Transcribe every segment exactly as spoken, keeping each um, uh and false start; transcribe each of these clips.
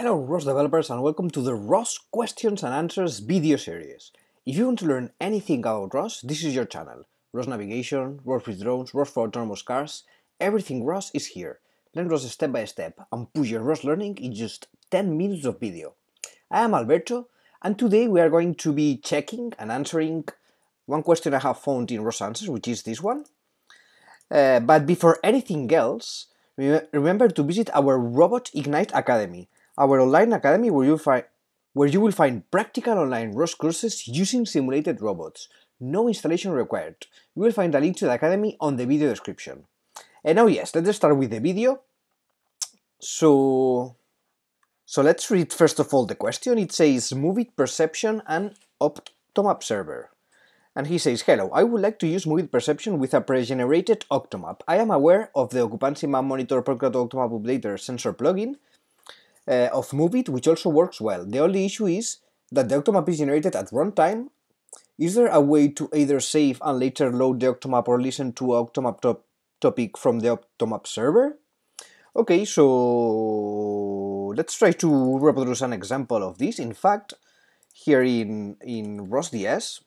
Hello ROS developers and welcome to the ROS Questions and Answers video series. If you want to learn anything about ROS, this is your channel. ROS navigation, ROS with drones, ROS for autonomous cars, everything ROS is here. Learn ROS step by step and push your ROS learning in just ten minutes of video. I am Alberto and today we are going to be checking and answering one question I have found in ROS Answers, which is this one. Uh, but before anything else, re- remember to visit our Robot Ignite Academy. Our online academy where you, find, where you will find practical online ROS courses using simulated robots. No installation required. You will find a link to the academy on the video description. And now yes, let's start with the video. So, so let's read first of all the question. It says MoveIt Perception and Octomap Server. And he says, hello, I would like to use MoveIt Perception with a pre-generated Octomap. I am aware of the Occupancy Map Monitor Procurator Octomap Updater sensor plugin Uh, of MoveIt, which also works well. The only issue is that the Octomap is generated at runtime. Is there a way to either save and later load the Octomap or listen to an Octomap top topic from the Octomap server? Okay, so let's try to reproduce an example of this. In fact, here in, in ROSDS,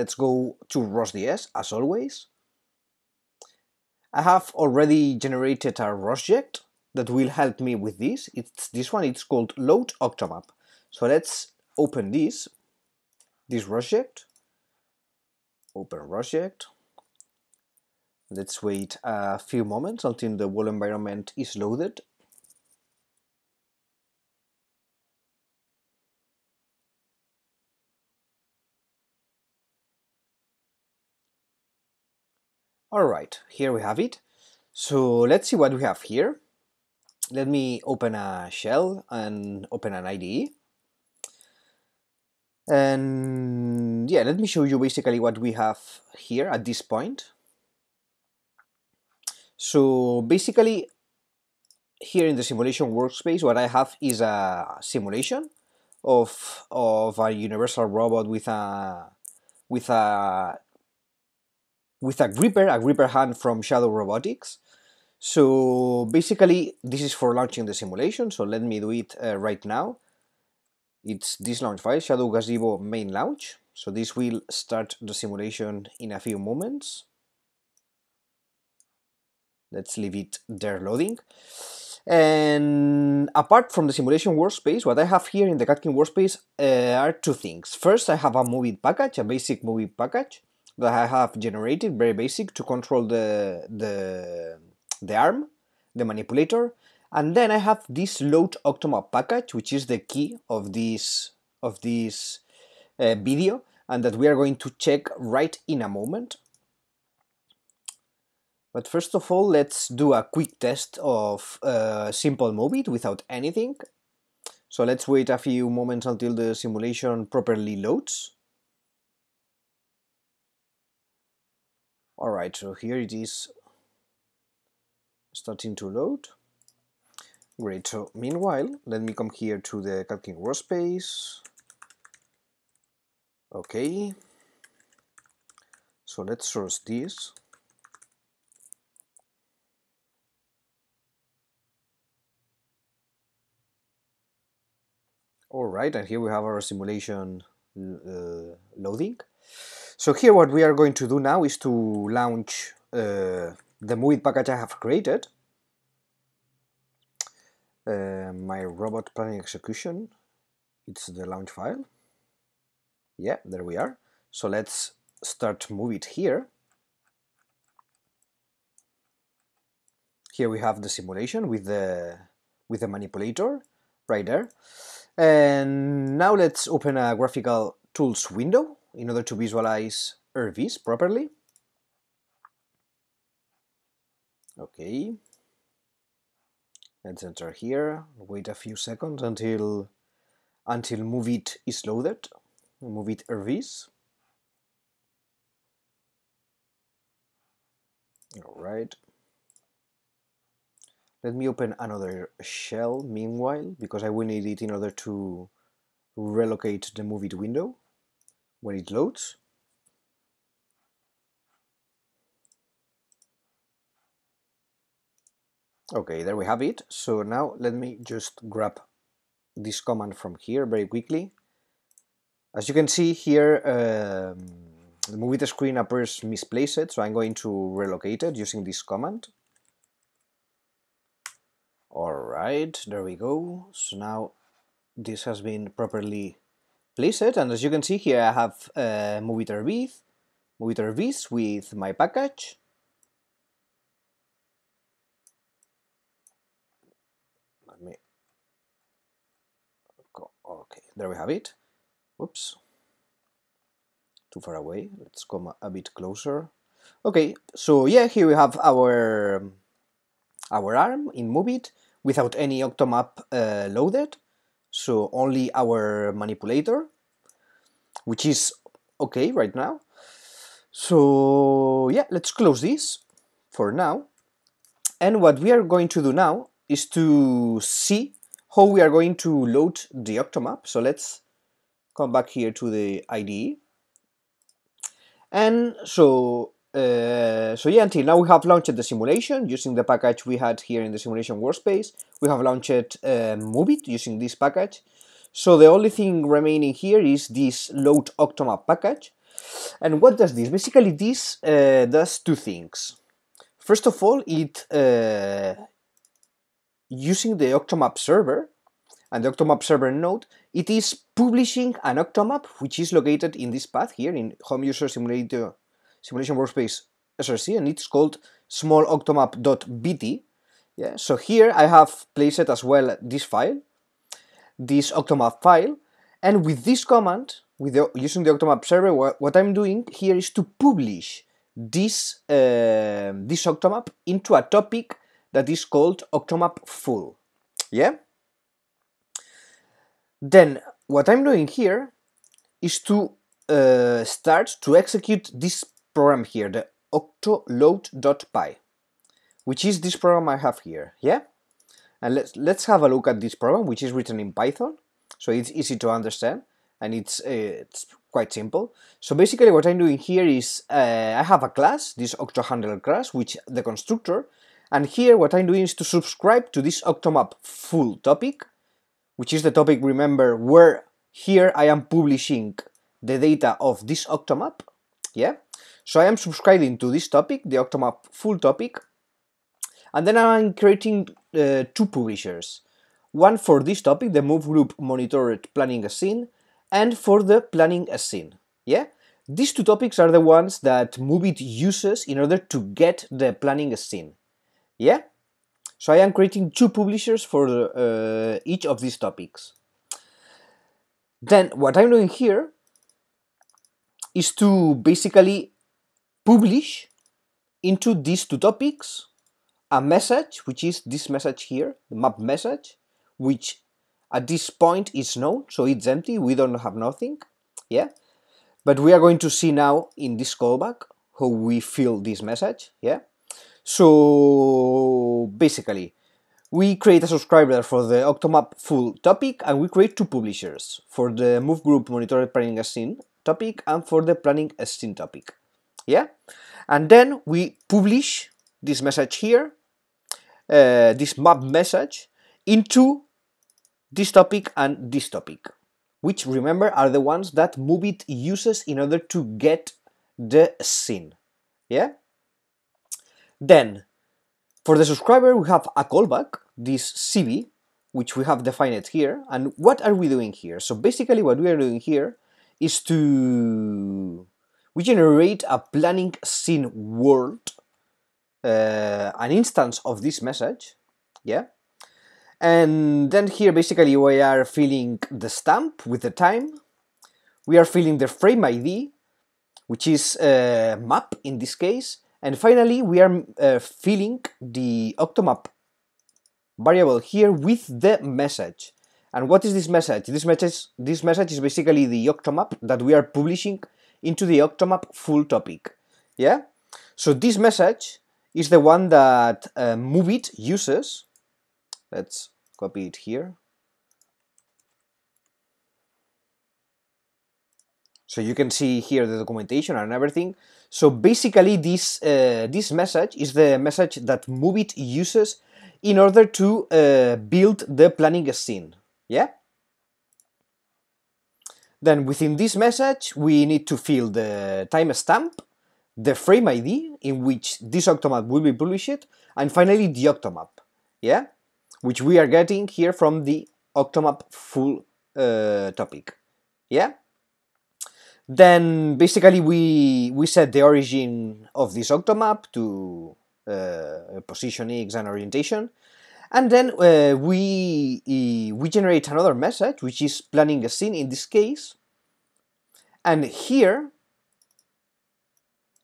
let's go to ROSDS as always. I have already generated a ROSject that will help me with this. It's this one, it's called Load Octomap. So let's open this, this ROSject, open ROSject. Let's wait a few moments until the whole environment is loaded. All right, here we have it. So let's see what we have here. Let me open a shell and open an I D E. And yeah, let me show you basically what we have here at this point. So basically, here in the simulation workspace, what I have is a simulation of, of a universal robot with a, with a, with a gripper, a gripper hand from Shadow Robotics. So basically, this is for launching the simulation, so let me do it uh, right now. It's this launch file, Shadow Gazebo main launch. So this will start the simulation in a few moments. Let's leave it there loading. And apart from the simulation workspace, what I have here in the Catkin workspace uh, are two things. First, I have a MoveIt package, a basic MoveIt package that I have generated, very basic, to control the the the arm, the manipulator, and then I have this Load Octomap package, which is the key of this, of this uh, video, and that we are going to check right in a moment. But first of all, let's do a quick test of uh, simple MoveIt without anything. So let's wait a few moments until the simulation properly loads. All right, so here it is. Starting to load. Great, so meanwhile, let me come here to the Catkin workspace. Okay. So let's source this. All right, and here we have our simulation uh, loading. So here what we are going to do now is to launch uh, the MoveIt package I have created, uh, my robot planning execution, it's the launch file. Yeah, there we are. So let's start MoveIt here. Here we have the simulation with the, with the manipulator right there. And now let's open a graphical tools window in order to visualize RViz properly. Okay, let's enter here, wait a few seconds until until MoveIt is loaded, MoveIt RViz. Alright, let me open another shell meanwhile, because I will need it in order to relocate the MoveIt window when it loads. Okay, there we have it. So now let me just grab this command from here very quickly. As you can see here, um, the MoveIt screen appears misplaced, so I'm going to relocate it using this command. Alright, there we go. So now this has been properly placed, and as you can see here I have uh, MoveIt RViz, MoveIt RViz with my package. Let me... Okay, there we have it. Oops, too far away. Let's come a bit closer. Okay, so yeah, here we have our our arm in MoveIt without any Octomap uh, loaded, so only our manipulator, which is okay right now. So yeah, let's close this for now. And what we are going to do now is to see how we are going to load the Octomap. So let's come back here to the I D E. And so, uh, so yeah, until now we have launched the simulation using the package we had here in the simulation workspace. We have launched uh, MoveIt using this package. So the only thing remaining here is this load Octomap package. And what does this? Basically this uh, does two things. First of all, it uh, using the Octomap server and the Octomap server node, it is publishing an Octomap which is located in this path here in Home User Simulator Simulation Workspace S R C, and it's called small octomap.bt. Yeah, so here I have placed as well this file, this Octomap file, and with this command, with the, using the Octomap server, what, what I'm doing here is to publish this uh, this Octomap into a topic that is called Octomap full. Yeah. Then what I'm doing here is to uh, start to execute this program here, the octoload.py, which is this program I have here, yeah? And let's, let's have a look at this program, which is written in Python, so it's easy to understand, and it's, uh, it's quite simple. So basically what I'm doing here is, uh, I have a class, this octohandler class, which the constructor, and here what I'm doing is to subscribe to this Octomap full topic, which is the topic, remember, where here I am publishing the data of this Octomap, yeah? So I am subscribing to this topic, the Octomap full topic, and then I'm creating uh, two publishers. One for this topic, the move group monitored planning scene, and for the planning scene, yeah? These two topics are the ones that MoveIt uses in order to get the planning scene, yeah? So I am creating two publishers for uh, each of these topics. Then what I'm doing here is to basically publish into these two topics a message, which is this message here, the map message, which at this point is known, so it's empty, we don't have nothing, yeah? But we are going to see now in this callback how we fill this message, yeah? So basically, we create a subscriber for the Octomap full topic, and we create two publishers for the move group monitored planning scene topic and for the planning scene topic. Yeah, and then we publish this message here, uh, this map message, into this topic and this topic, which remember are the ones that MoveIt uses in order to get the scene. Yeah. Then, for the subscriber, we have a callback, this C B, which we have defined here. And what are we doing here? So basically what we are doing here is to... we generate a planning scene world, uh, an instance of this message, yeah? And then here basically we are filling the stamp with the time. We are filling the frame I D, which is uh, map in this case. And finally, we are uh, filling the Octomap variable here with the message. And what is this message? This message, this message is basically the Octomap that we are publishing into the Octomap full topic, yeah? So this message is the one that uh, MoveIt uses. Let's copy it here. So you can see here the documentation and everything. So basically this, uh, this message is the message that MoveIt uses in order to uh, build the planning scene, yeah? Then within this message, we need to fill the timestamp, the frame I D in which this Octomap will be published, and finally the Octomap, yeah? Which we are getting here from the Octomap full uh, topic, yeah? Then basically we, we set the origin of this Octomap to uh, position, X and orientation, and then uh, we, we generate another message, which is planning a scene in this case. And here,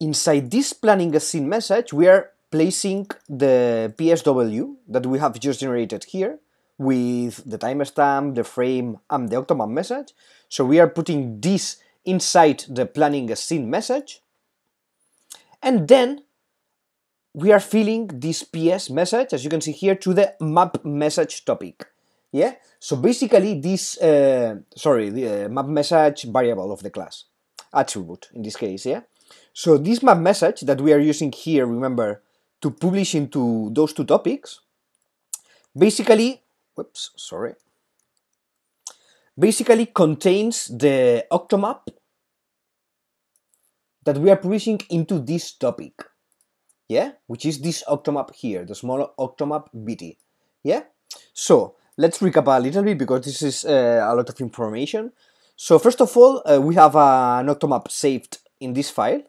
inside this planning a scene message, we are placing the P S W that we have just generated here with the timestamp, the frame, and the Octomap message. So we are putting this inside the planning a scene message. And then we are filling this P S message, as you can see here, to the map message topic, yeah? So basically this, uh, sorry, the uh, map message variable of the class, attribute in this case, yeah? So this map message that we are using here, remember, to publish into those two topics, basically, whoops, sorry, basically contains the Octomap that we are publishing into this topic. Yeah, which is this Octomap here, the small Octomap B T, yeah? So, let's recap a little bit, because this is uh, a lot of information. So, first of all, uh, we have uh, an Octomap saved in this file,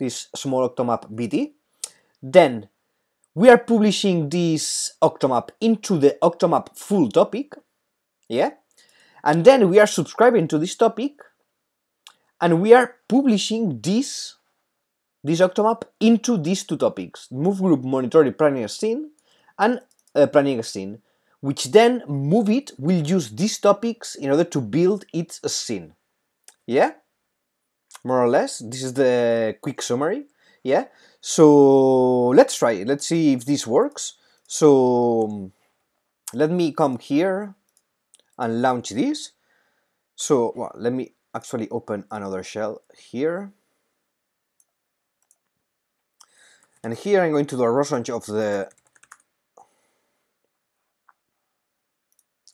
this small Octomap B T. Then, we are publishing this Octomap into the Octomap full topic, yeah? And then we are subscribing to this topic, and we are publishing this this Octomap into these two topics, move group monitoring planning scene and uh, planning scene, which then MoveIt will use these topics in order to build its scene. Yeah? More or less, this is the quick summary. Yeah? So let's try it, let's see if this works. So let me come here and launch this. So well, let me actually open another shell here. And here I'm going to do a ROS launch of the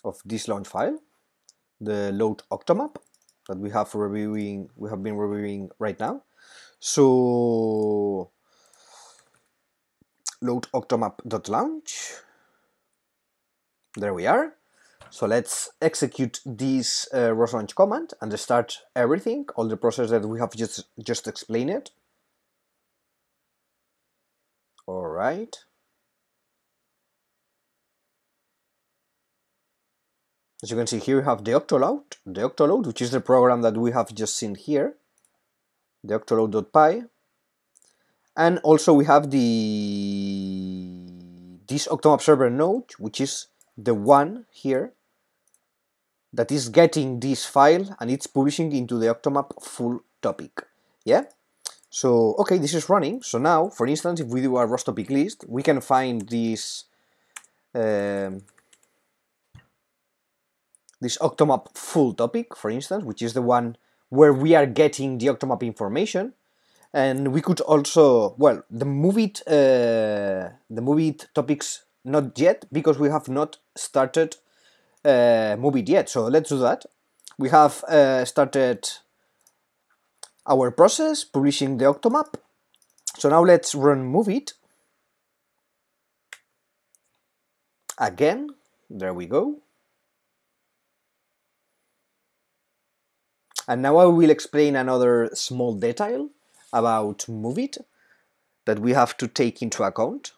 of this launch file, the load Octomap that we have reviewing we have been reviewing right now. So load octomap.launch. There we are. So let's execute this uh, ROS launch command and start everything, all the process that we have just just explained. All right. As you can see here, we have the OctoLoad, the OctoLoad, which is the program that we have just seen here, the octoload.py, and also we have the this Octomap server node, which is the one here that is getting this file and it's publishing into the Octomap full topic. Yeah. So, okay, this is running. So now, for instance, if we do a ROS topic list, we can find this um, this Octomap full topic, for instance, which is the one where we are getting the Octomap information. And we could also, well, the MoveIt, uh, the MoveIt topics not yet, because we have not started uh, MoveIt yet. So let's do that. We have uh, started our process, publishing the Octomap. So now let's run MoveIt. Again, there we go. And now I will explain another small detail about MoveIt that we have to take into account.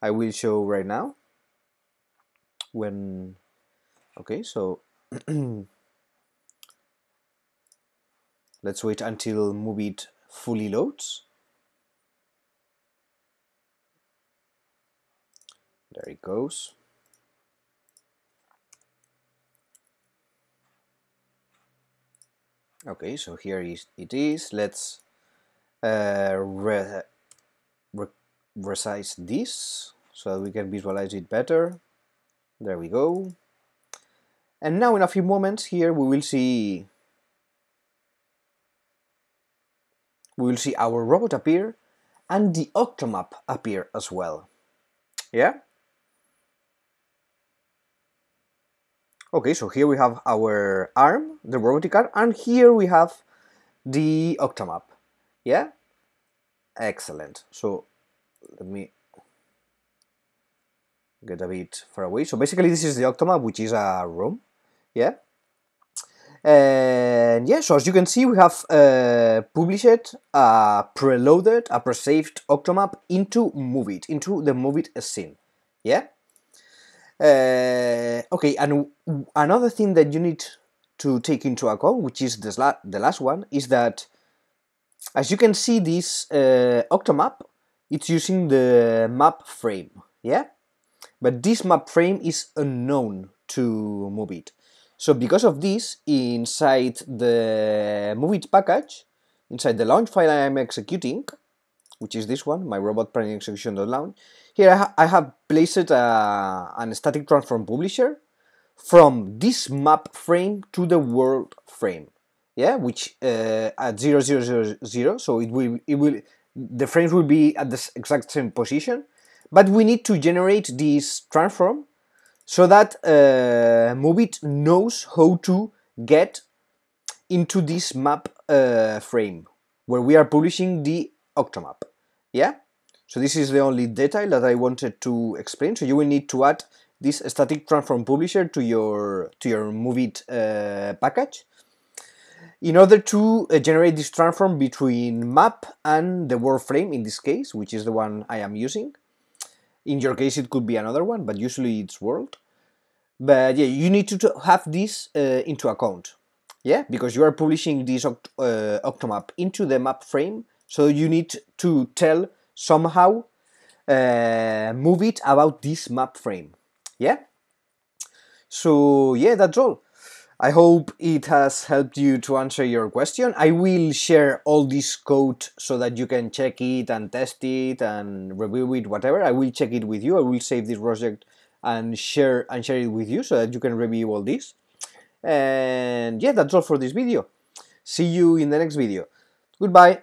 I will show right now. When, okay, so let's wait until MoveIt fully loads. There it goes. Okay, so here is, it is. Let's uh, re re resize this so that we can visualize it better. There we go. And now in a few moments here we will see we will see our robot appear and the Octomap appear as well. Yeah? Okay, so here we have our arm, the robotic arm, and here we have the Octomap. Yeah? Excellent. So let me get a bit far away. So basically this is the Octomap, which is a room. Yeah? And yeah, so as you can see, we have uh, published, uh, preloaded, a pre-saved Octomap into MoveIt, into the MoveIt scene. Yeah? Uh, okay, and another thing that you need to take into account, which is this la the last one, is that as you can see, this uh, Octomap, it's using the map frame, yeah? But this map frame is unknown to MoveIt. So because of this, inside the MoveIt package, inside the launch file I am executing, which is this one, my robot planning execution.launch, here I, ha I have placed a, an static transform publisher from this map frame to the world frame, yeah, which uh, at zero, zero, zero, zero, so it will, it will, the frames will be at the exact same position, but we need to generate this transform so that uh, MoveIt knows how to get into this map uh, frame where we are publishing the Octomap. Yeah? So this is the only detail that I wanted to explain. So you will need to add this static transform publisher to your to your MoveIt uh, package in order to uh, generate this transform between map and the world frame in this case, which is the one I am using. In your case, it could be another one, but usually it's world. But yeah, you need to have this uh, into account, yeah, because you are publishing this oct uh, Octomap into the map frame, so you need to tell somehow uh, MoveIt about this map frame, yeah. So yeah, that's all. I hope it has helped you to answer your question. I will share all this code so that you can check it and test it and review it, whatever. I will check it with you. I will save this project and share and share it with you so that you can review all this. And yeah, that's all for this video. See you in the next video. Goodbye.